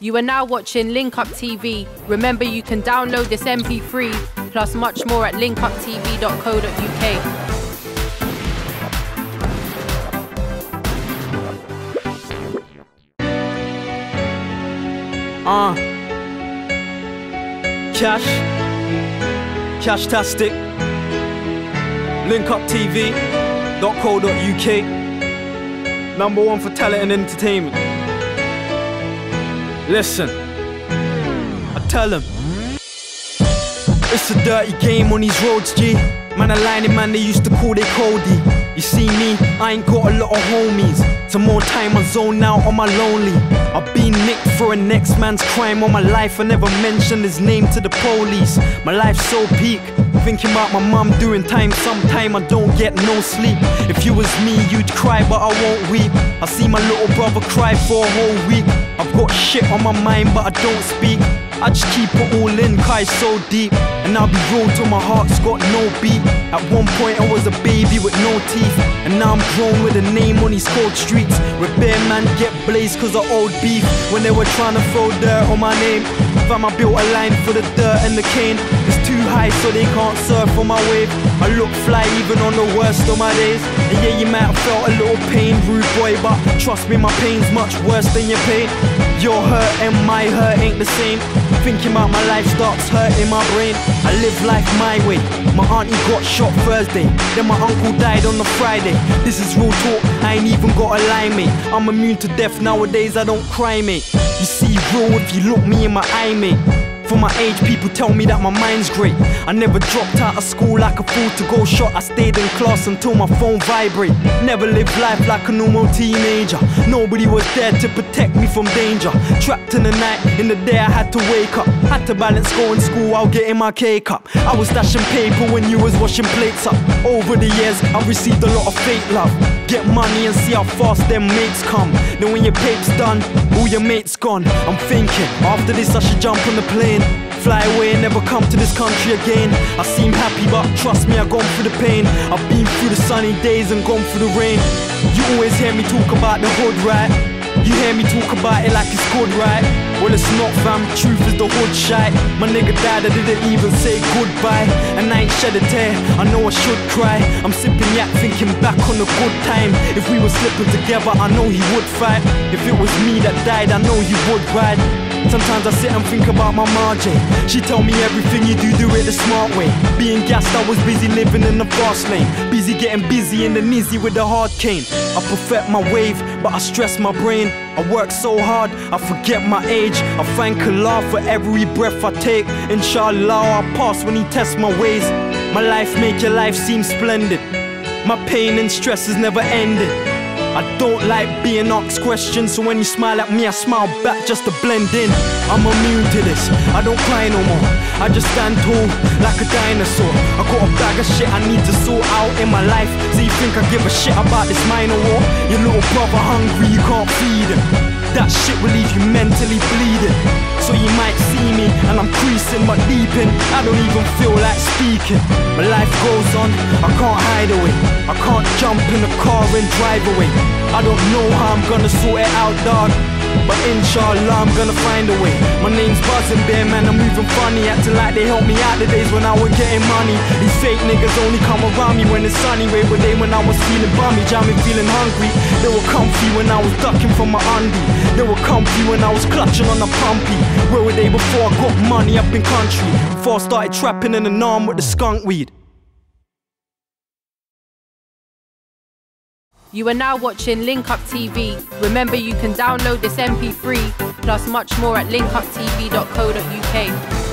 You are now watching Link Up TV. Remember, you can download this MP3 plus much more at linkuptv.co.uk. Cashtastic, LinkUpTV.co.uk, #1 for talent and entertainment. Listen, I tell them it's a dirty game on these roads, G. Man, a lining man, they used to call they Cody. You see me, I ain't got a lot of homies. Some more time on zone now on my lonely. I've been nicked for a next man's crime all my life. I never mentioned his name to the police. My life's so peak, thinking about my mum doing time. Sometime I don't get no sleep. If you was me, you'd cry, but I won't weep. I see my little brother cry for a whole week. I've got shit on my mind, but I don't speak. I just keep it all in, cause it's so deep. And I'll be real till my heart's got no beat. At one point I was a baby with no teeth, and now I'm grown with a name on these cold streets. Repairman get blazed cause of old beef. When they were trying to throw dirt on my name, fam, I built a line for the dirt and the cane. It's too high so they can't surf on my wave. I look fly even on the worst of my days. And yeah, you might have felt a little pain, rude boy, but trust me, my pain's much worse than your pain. Your hurt and my hurt ain't the same. Thinking about my life starts hurting my brain. I live life my way. My auntie got shot Thursday, then my uncle died on the Friday. This is real talk, I ain't even got a lie, mate. I'm immune to death nowadays, I don't cry, mate. You see real if you look me in my eye, mate. For my age, people tell me that my mind's great. I never dropped out of school like a fool to go shot. I stayed in class until my phone vibrate. Never lived life like a normal teenager. Nobody was there to protect me from danger. Trapped in the night, in the day I had to wake up. Had to balance going to school while getting my cake up. I was dashing paper when you was washing plates up. Over the years, I've received a lot of fake love. Get money and see how fast them mates come. Then when your pape's done, all your mates gone. I'm thinking, after this I should jump on the plane, fly away and never come to this country again. I seem happy but trust me, I've gone through the pain. I've been through the sunny days and gone through the rain. You always hear me talk about the hood, right? You hear me talk about it like it's good, right? Well, it's not, fam, truth is the hood shite. My nigga died, I didn't even say goodbye. And I ain't shed a tear, I know I should cry. I'm sipping yak, thinking back on a good time. If we were slipping together, I know he would fight. If it was me that died, I know he would ride. Sometimes I sit and think about my Margie. She tell me everything you do it the smart way. Being gassed, I was busy living in the fast lane. Busy getting busy in the nizzy with the hard cane. I perfect my wave, but I stress my brain. I work so hard, I forget my age. I thank Allah for every breath I take. Inshallah, I'll pass when He tests my ways. My life make your life seem splendid. My pain and stress is never ended. I don't like being asked questions, so when you smile at me, I smile back just to blend in. I'm immune to this, I don't cry no more. I just stand tall like a dinosaur. I got a bag of shit I need to sort out in my life. So you think I give a shit about this minor war? Your little brother hungry, you can't feed him. That shit will leave you mentally bleeding. So you might see me and I'm creasing but deep in, I don't even feel like speaking. But life goes on, I can't hide away. I can't jump in the car and drive away. I don't know how I'm gonna sort it out, dog, but inshallah I'm gonna find a way. My name's buzzing, bear man, I'm moving funny. Acting like they helped me out the days when I was getting money. These fake niggas only come around me when it's sunny. Wait were they when I was feeling bummy, jamming, feeling hungry. They were comfy when I was ducking from my undie. They were comfy when I was clutching on a pumpy. Where were they before I got money up in country? Before I started trapping in an arm with the skunk weed. You are now watching Link Up TV. Remember, you can download this MP3 plus much more at linkuptv.co.uk.